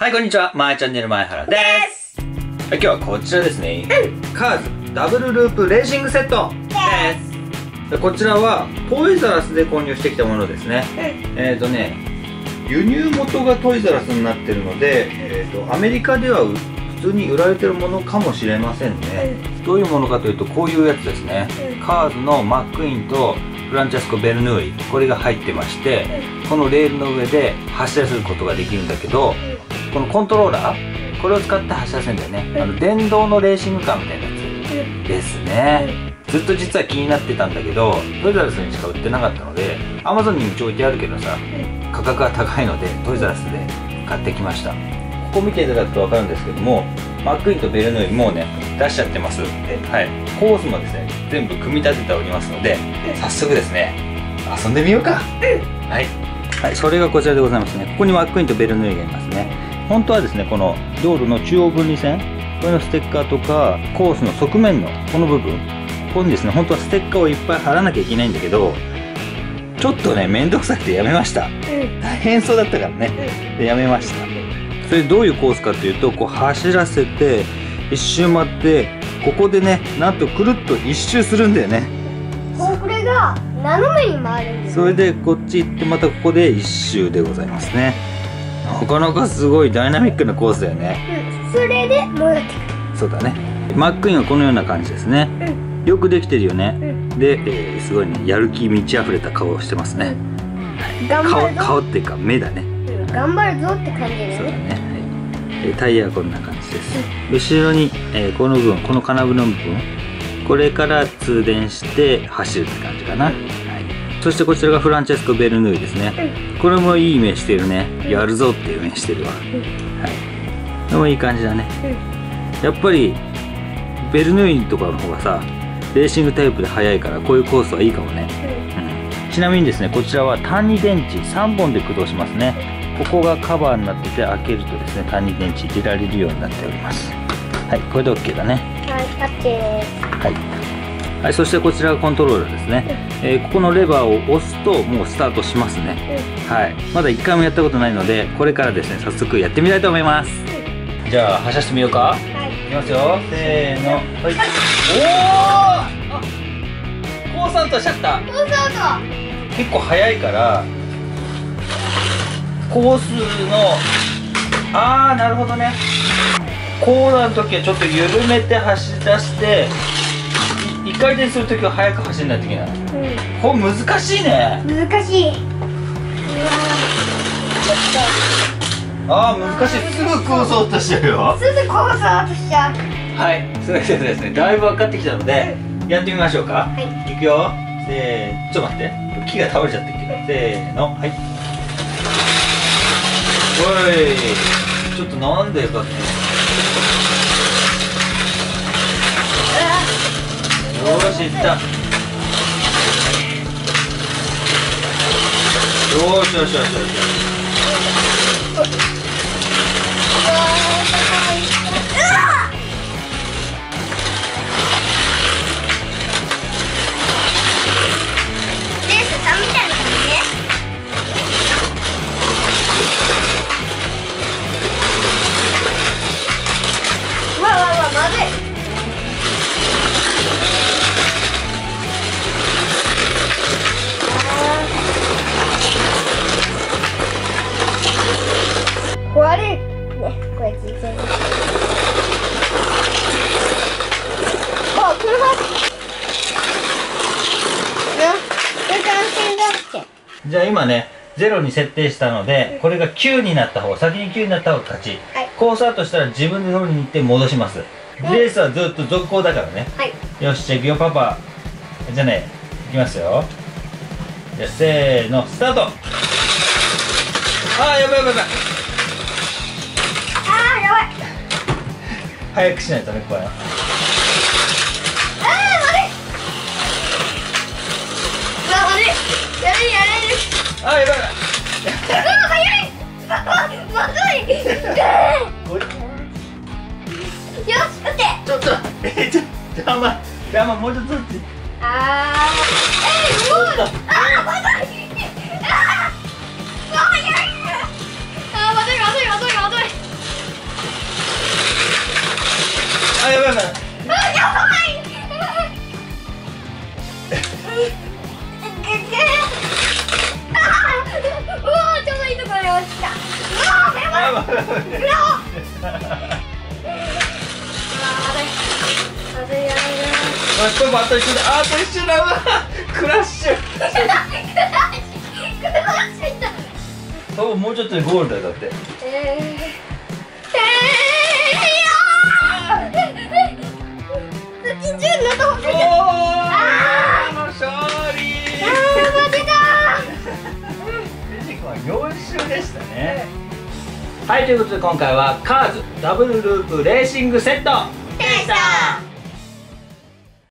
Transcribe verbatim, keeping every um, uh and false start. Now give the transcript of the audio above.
はい、こんにちは。まーチャンネル前原です。今日はこちらですね。カーズダブルループレーシングセットです。こちらはトイザラスで購入してきたものですね。えっとね、輸入元がトイザラスになってるので、えーと、アメリカでは普通に売られてるものかもしれませんね。どういうものかというと、こういうやつですね。カーズのマックインとフランチェスコ・ベルヌーイ、これが入ってまして、このレールの上で発車することができるんだけど、このコントローラー、これを使って発車するんだよね。あの電動のレーシングカーみたいなやつですね。ずっと実は気になってたんだけど、トイザラスにしか売ってなかったので、アマゾンに一応置いてあるけどさ、価格が高いのでトイザラスで買ってきました。ここ見ていただくと分かるんですけども、マックインとベルヌーイもうね出しちゃってます。はい、コースもですね全部組み立てておりますので、早速ですね遊んでみようか。はい、はい、それがこちらでございますね。ここにマックインとベルヌーイがいますね。本当はですね、この道路の中央分離線、これのステッカーとか、コースの側面のこの部分、ここにですね、本当はステッカーをいっぱい貼らなきゃいけないんだけど、ちょっとね、めんどくさくてやめました。大変そうだったからね。で、やめました。それどういうコースかというと、こう走らせて、一周回って、ここでね、なんとくるっと一周するんだよね。これが斜めに回るんですね。それでこっち行って、またここで一周でございますね。なかなかすごいダイナミックなコースだよね。うん、それで戻ってくる。そうだね。マックインはこのような感じですね。うん、よくできてるよね。うん、で、えー、すごいね、やる気満ち溢れた顔をしてますね。うん、頑張るぞ。顔、顔っていうか目だね。うん、頑張るぞって感じだよね。そうだね。はい、えー、タイヤはこんな感じです。うん、後ろに、えー、この部分、この金具の部分、これから通電して走るって感じかな。うん、そしてこちらがフランチェスコ・ベルヌーイですね。うん、これもいい目してるね。うん、やるぞっていう目してるわ。うん、はい、でもいい感じだね。うん、やっぱりベルヌーイとかの方がさ、レーシングタイプで速いから、こういうコースはいいかもね。うんうん、ちなみにですね、こちらは単に電池さんぼんで駆動しますね。ここがカバーになってて、開けるとですね、単に電池入れられるようになっております。はい、これで OK だね。はい、OK です。はいはい、そしてこちらがコントローラーですね。うん、えー、ここのレバーを押すともうスタートしますね。うん、はい、まだいっかいもやったことないので、これからですね早速やってみたいと思います。うん、じゃあ発車してみようか。はい、いきますよ、せーの、はい、おお、コースアウトしちゃった。コースアウト結構速いから、コースの、ああなるほどね、コーナーの時はちょっと緩めて走り出して、いっかい転するときは速く走らないといけない。うん、これ難しいね。難しい。うわ、あー難しい。すぐコースアウトしちゃうよ。すぐコースアウトしちゃう。はい、そうですね。だいぶ分かってきたので、やってみましょうか。はい。いくよ。せー、ちょっと待って。木が倒れちゃってるけど。せーの、はい。おい、ちょっとなんでかって。よし、いった。よしよしよしよし。レースさんみたいな感じね。うわわわ、まずい。壊れるね、これ全然。あ、車。な、これ単線だって。じゃあ今ね、ゼロに設定したので、うん、これがきゅうになった方、先にきゅうになった方が勝ち。はい、コースアウトしたら自分で乗りに行って戻します。うん、レースはずっと続行だからね。はい、よし、じゃあ行くよパパ。じゃあね、行きますよ。じゃあせーの、スタート。あー、やばいやばいやばい。早くしないとね、これ。ああ、悪い。やばい、やばい。あ、やばい。あ、早い。まずい。よし、待って。ちょっと、え、ちょ、邪魔、邪魔、もうちょっと。ああ、え、もう。ああ、まだ。ああ、早い。ああ、まずい、まずい、まずい、まずい。もうちょっとでゴールだよだって。えーはい、ということで今回はカーズダブルループレーシングセットでした。